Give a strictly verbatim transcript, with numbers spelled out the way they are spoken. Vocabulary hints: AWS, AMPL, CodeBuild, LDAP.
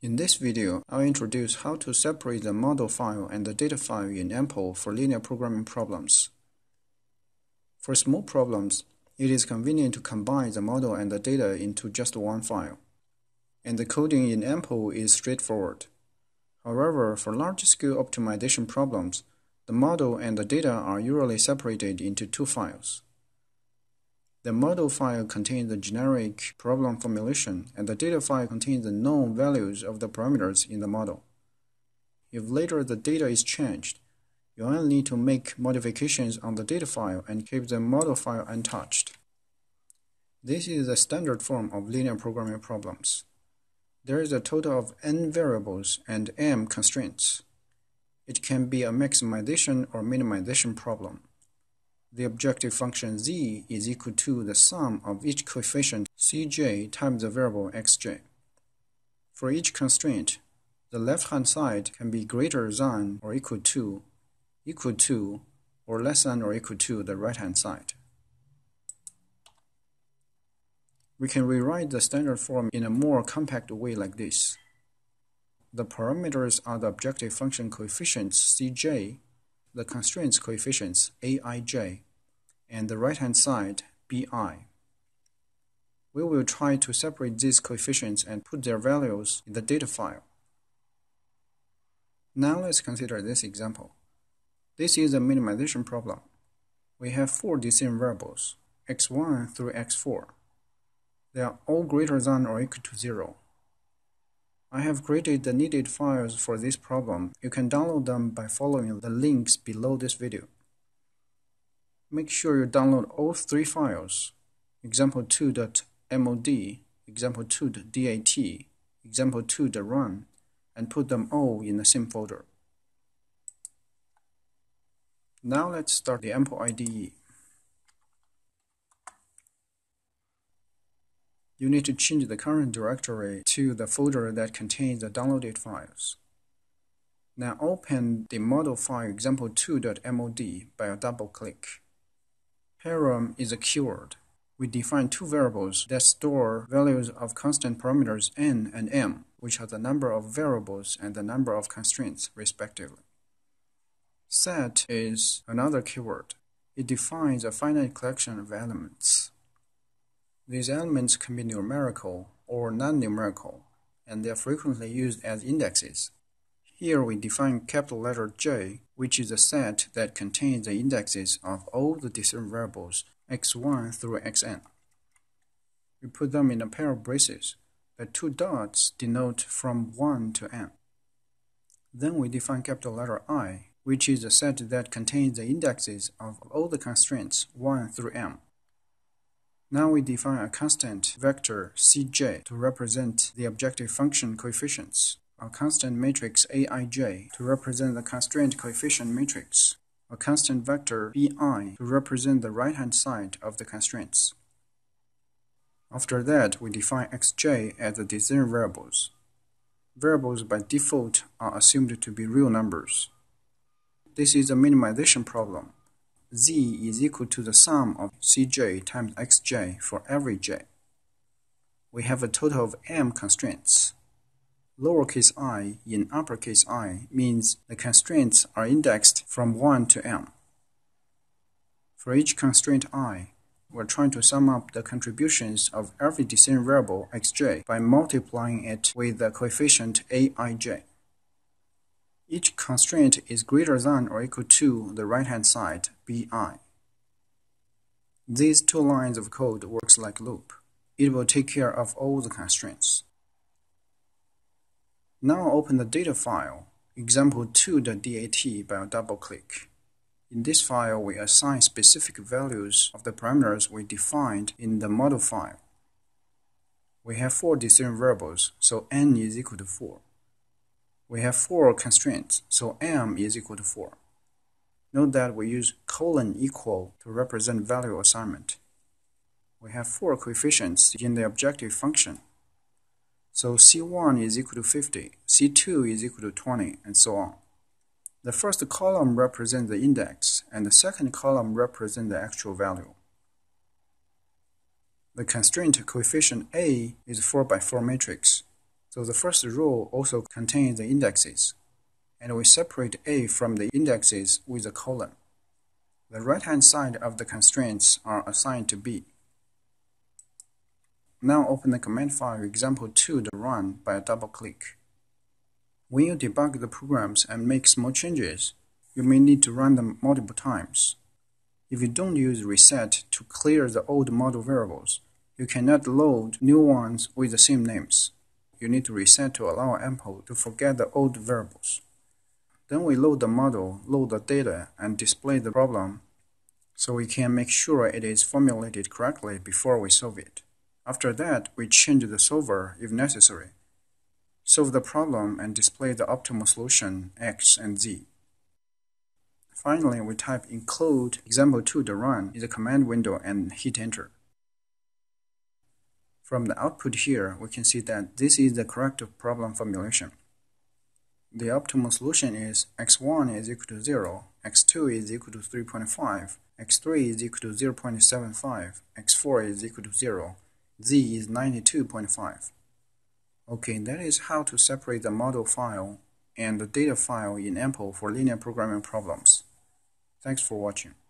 In this video, I'll introduce how to separate the model file and the data file in A M P L for linear programming problems. For small problems, it is convenient to combine the model and the data into just one file, and the coding in A M P L is straightforward. However, for large-scale optimization problems, the model and the data are usually separated into two files. The model file contains the generic problem formulation, and the data file contains the known values of the parameters in the model. If later the data is changed, you only need to make modifications on the data file and keep the model file untouched. This is the standard form of linear programming problems. There is a total of n variables and m constraints. It can be a maximization or minimization problem. The objective function z is equal to the sum of each coefficient c j times the variable x j. For each constraint, the left-hand side can be greater than or equal to, equal to, or less than or equal to the right-hand side. We can rewrite the standard form in a more compact way like this. The parameters are the objective function coefficients c j, the constraints coefficients a i j, and the right-hand side b i. We will try to separate these coefficients and put their values in the data file. Now let's consider this example. This is a minimization problem. We have four decision variables, x one through x four. They are all greater than or equal to zero. I have created the needed files for this problem. You can download them by following the links below this video. Make sure you download all three files, example two dot mod, example two dot dat, example two dot run, and put them all in the same folder. Now let's start the A M P L I D E. You need to change the current directory to the folder that contains the downloaded files. Now open the model file example two dot mod by a double click. Param is a keyword. We define two variables that store values of constant parameters n and m, which are the number of variables and the number of constraints, respectively. Set is another keyword. It defines a finite collection of elements. These elements can be numerical or non-numerical, and they are frequently used as indexes. Here we define capital letter J, which is a set that contains the indexes of all the decision variables x one through xn. We put them in a pair of braces. The two dots denote from one to n. Then we define capital letter I, which is a set that contains the indexes of all the constraints one through m. Now we define a constant vector c j to represent the objective function coefficients, a constant matrix a i j to represent the constraint coefficient matrix, a constant vector b i to represent the right-hand side of the constraints. After that, we define x j as the decision variables. Variables by default are assumed to be real numbers. This is a minimization problem. Z is equal to the sum of c j times x j for every j. We have a total of m constraints. Lowercase I in uppercase I means the constraints are indexed from one to m. For each constraint I, we're trying to sum up the contributions of every decision variable xj by multiplying it with the coefficient a i j. Each constraint is greater than or equal to the right-hand side, b i. These two lines of code works like loop. It will take care of all the constraints. Now open the data file, example two dot dat, by a double-click. In this file, we assign specific values of the parameters we defined in the model file. We have four decision variables, so n is equal to four. We have four constraints, so m is equal to four. Note that we use colon equal to represent value assignment. We have four coefficients in the objective function. So c one is equal to fifty, c two is equal to twenty, and so on. The first column represents the index, and the second column represents the actual value. The constraint coefficient A is a four by four matrix. So the first row also contains the indexes, and we separate A from the indexes with a column. The right-hand side of the constraints are assigned to B. Now open the command file example two to run by a double-click. When you debug the programs and make small changes, you may need to run them multiple times. If you don't use reset to clear the old model variables, you cannot load new ones with the same names. You need to reset to allow A M P L to forget the old variables. Then we load the model, load the data, and display the problem so we can make sure it is formulated correctly before we solve it. After that, we change the solver if necessary, solve the problem, and display the optimal solution X and Z. Finally, we type include example two to run in the command window and hit enter. From the output here, we can see that this is the correct problem formulation. The optimal solution is x one is equal to zero, x two is equal to three point five, x three is equal to zero point seven five, x four is equal to zero, z is ninety-two point five. Okay, that is how to separate the model file and the data file in A M P L for linear programming problems. Thanks for watching.